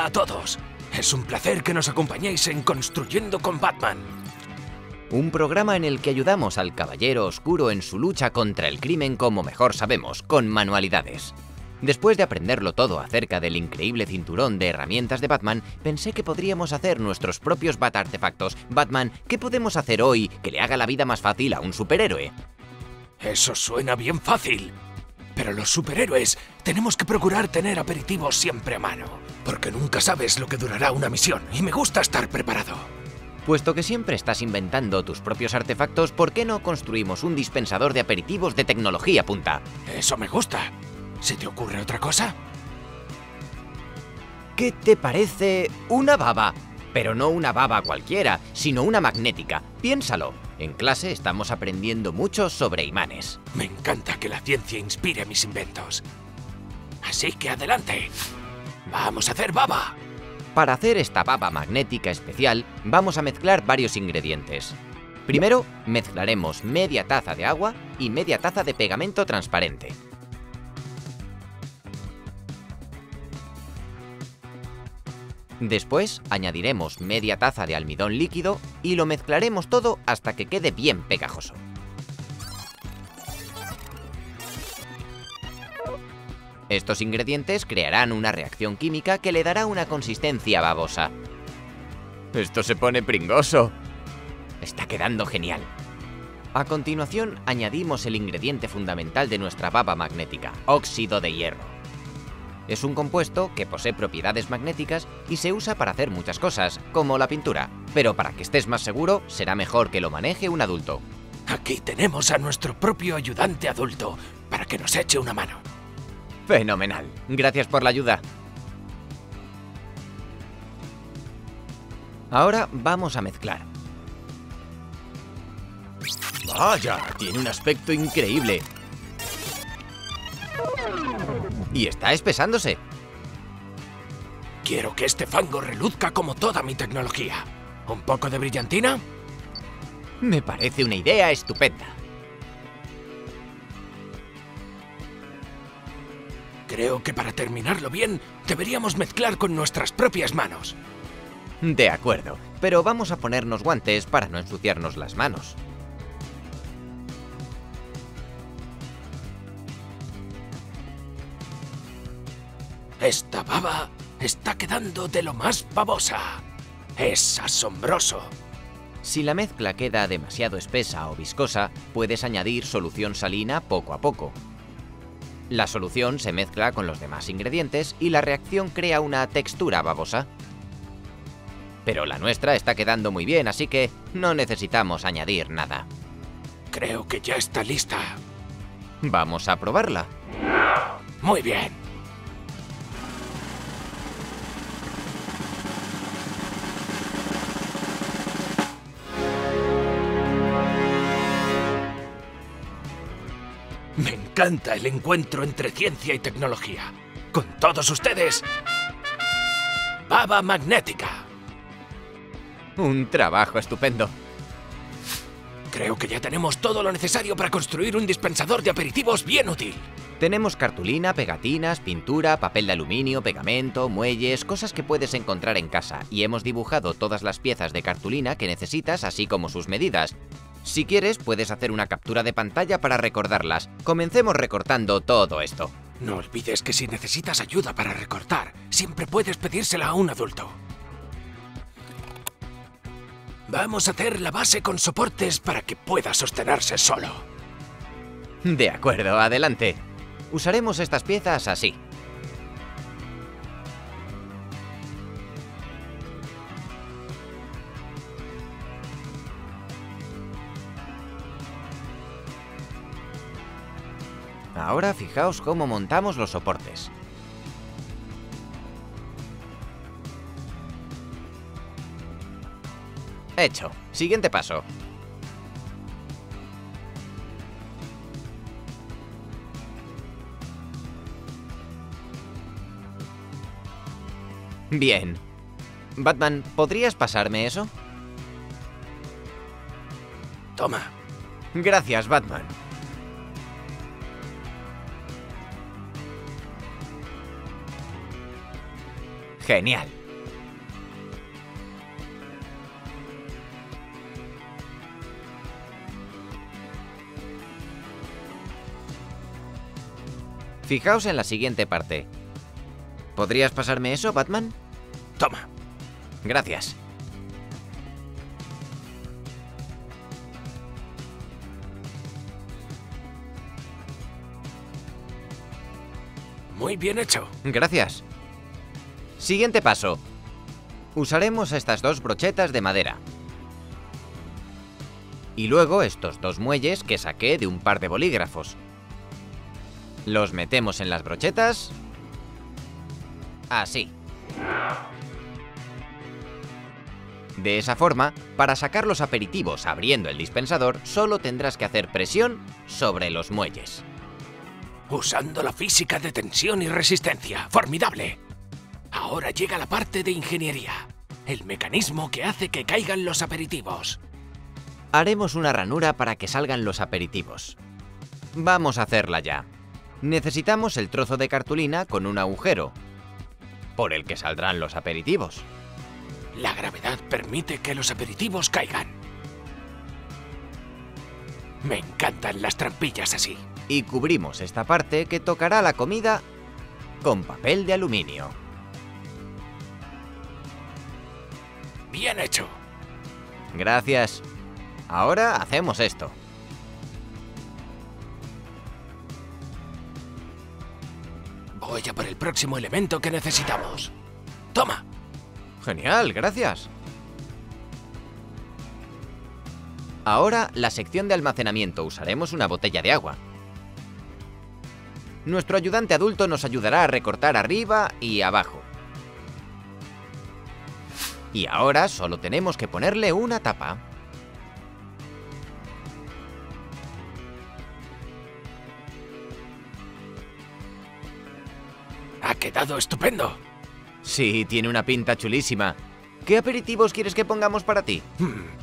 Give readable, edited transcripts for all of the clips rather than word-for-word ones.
Hola a todos. Es un placer que nos acompañéis en Construyendo con Batman. Un programa en el que ayudamos al Caballero Oscuro en su lucha contra el crimen como mejor sabemos, con manualidades. Después de aprenderlo todo acerca del increíble cinturón de herramientas de Batman, pensé que podríamos hacer nuestros propios Bat-artefactos. Batman, ¿qué podemos hacer hoy que le haga la vida más fácil a un superhéroe? Eso suena bien fácil. Pero los superhéroes tenemos que procurar tener aperitivos siempre a mano, porque nunca sabes lo que durará una misión y me gusta estar preparado. Puesto que siempre estás inventando tus propios artefactos, ¿por qué no construimos un dispensador de aperitivos de tecnología punta? Eso me gusta. ¿Se te ocurre otra cosa? ¿Qué te parece una baba? Pero no una baba cualquiera, sino una magnética. Piénsalo. En clase estamos aprendiendo mucho sobre imanes. Me encanta que la ciencia inspire mis inventos. Así que adelante. ¡Vamos a hacer baba! Para hacer esta baba magnética especial, vamos a mezclar varios ingredientes. Primero, mezclaremos media taza de agua y media taza de pegamento transparente. Después añadiremos media taza de almidón líquido y lo mezclaremos todo hasta que quede bien pegajoso. Estos ingredientes crearán una reacción química que le dará una consistencia babosa. ¡Esto se pone pringoso! Está quedando genial. A continuación añadimos el ingrediente fundamental de nuestra baba magnética, óxido de hierro. Es un compuesto que posee propiedades magnéticas y se usa para hacer muchas cosas, como la pintura. Pero para que estés más seguro, será mejor que lo maneje un adulto. Aquí tenemos a nuestro propio ayudante adulto, para que nos eche una mano. ¡Fenomenal! Gracias por la ayuda. Ahora vamos a mezclar. ¡Vaya! Tiene un aspecto increíble. Y está espesándose. Quiero que este fango reluzca como toda mi tecnología. ¿Un poco de brillantina? Me parece una idea estupenda. Creo que para terminarlo bien, deberíamos mezclar con nuestras propias manos. De acuerdo, pero vamos a ponernos guantes para no ensuciarnos las manos. Esta baba está quedando de lo más babosa. ¡Es asombroso! Si la mezcla queda demasiado espesa o viscosa, puedes añadir solución salina poco a poco. La solución se mezcla con los demás ingredientes y la reacción crea una textura babosa. Pero la nuestra está quedando muy bien, así que no necesitamos añadir nada. Creo que ya está lista. Vamos a probarla. Muy bien. Me encanta el encuentro entre ciencia y tecnología. Con todos ustedes, baba magnética. Un trabajo estupendo. Creo que ya tenemos todo lo necesario para construir un dispensador de aperitivos bien útil. Tenemos cartulina, pegatinas, pintura, papel de aluminio, pegamento, muelles, cosas que puedes encontrar en casa. Y hemos dibujado todas las piezas de cartulina que necesitas, así como sus medidas. Si quieres, puedes hacer una captura de pantalla para recordarlas. Comencemos recortando todo esto. No olvides que si necesitas ayuda para recortar, siempre puedes pedírsela a un adulto. Vamos a hacer la base con soportes para que pueda sostenerse solo. De acuerdo, adelante. Usaremos estas piezas así. Ahora fijaos cómo montamos los soportes. Hecho. Siguiente paso. Bien. Batman, ¿podrías pasarme eso? Toma. Gracias, Batman. Genial. Fijaos en la siguiente parte. ¿Podrías pasarme eso, Batman? Toma. Gracias. Muy bien hecho. Gracias. Siguiente paso. Usaremos estas dos brochetas de madera. Y luego estos dos muelles que saqué de un par de bolígrafos. Los metemos en las brochetas. Así. De esa forma, para sacar los aperitivos abriendo el dispensador, solo tendrás que hacer presión sobre los muelles. Usando la física de tensión y resistencia. ¡Formidable! Ahora llega la parte de ingeniería. El mecanismo que hace que caigan los aperitivos. Haremos una ranura para que salgan los aperitivos. Vamos a hacerla ya. Necesitamos el trozo de cartulina con un agujero, por el que saldrán los aperitivos. La gravedad permite que los aperitivos caigan. Me encantan las trampillas así. Y cubrimos esta parte que tocará la comida con papel de aluminio. ¡Bien hecho! Gracias. Ahora hacemos esto. Voy a por el próximo elemento que necesitamos. ¡Toma! Genial, gracias. Ahora, la sección de almacenamiento. Usaremos una botella de agua. Nuestro ayudante adulto nos ayudará a recortar arriba y abajo. Y ahora solo tenemos que ponerle una tapa. ¡Ha quedado estupendo! Sí, tiene una pinta chulísima. ¿Qué aperitivos quieres que pongamos para ti?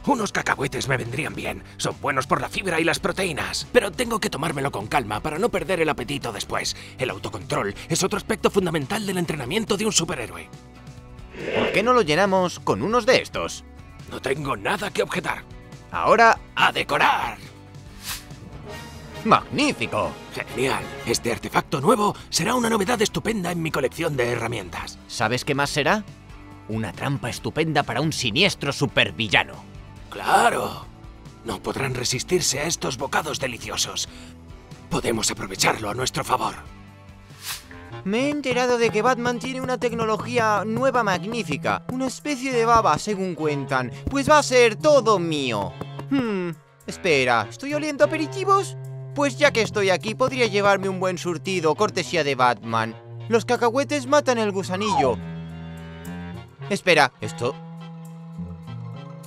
Unos cacahuetes me vendrían bien. Son buenos por la fibra y las proteínas. Pero tengo que tomármelo con calma para no perder el apetito después. El autocontrol es otro aspecto fundamental del entrenamiento de un superhéroe. ¿Por qué no lo llenamos con unos de estos? No tengo nada que objetar. Ahora, ¡a decorar! ¡Magnífico! Genial. Este artefacto nuevo será una novedad estupenda en mi colección de herramientas. ¿Sabes qué más será? Una trampa estupenda para un siniestro supervillano. ¡Claro! No podrán resistirse a estos bocados deliciosos. Podemos aprovecharlo a nuestro favor. Me he enterado de que Batman tiene una tecnología nueva magnífica. Una especie de baba, según cuentan. Pues va a ser todo mío. Espera, ¿estoy oliendo aperitivos? Pues ya que estoy aquí, podría llevarme un buen surtido, cortesía de Batman. Los cacahuetes matan el gusanillo. Espera, esto...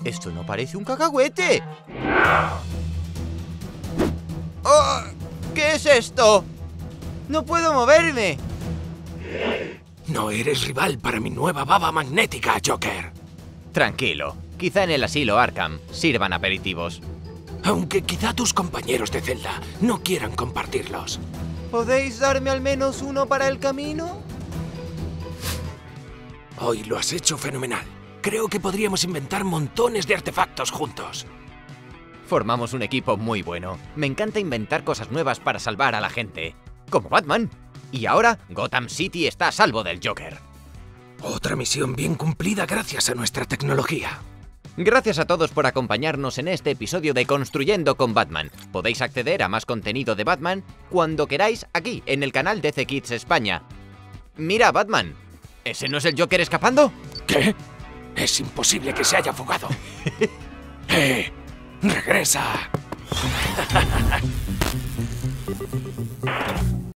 esto no parece un cacahuete. ¡Oh! ¿Qué es esto? ¡No puedo moverme! No eres rival para mi nueva baba magnética, Joker. Tranquilo, quizá en el asilo Arkham sirvan aperitivos. Aunque quizá tus compañeros de celda no quieran compartirlos. ¿Podéis darme al menos uno para el camino? Hoy lo has hecho fenomenal. Creo que podríamos inventar montones de artefactos juntos. Formamos un equipo muy bueno. Me encanta inventar cosas nuevas para salvar a la gente. Como Batman. Y ahora Gotham City está a salvo del Joker. Otra misión bien cumplida gracias a nuestra tecnología. Gracias a todos por acompañarnos en este episodio de Construyendo con Batman. Podéis acceder a más contenido de Batman cuando queráis aquí, en el canal DC Kids España. Mira, Batman. ¿Ese no es el Joker escapando? ¿Qué? Es imposible que se haya fugado. ¡Regresa!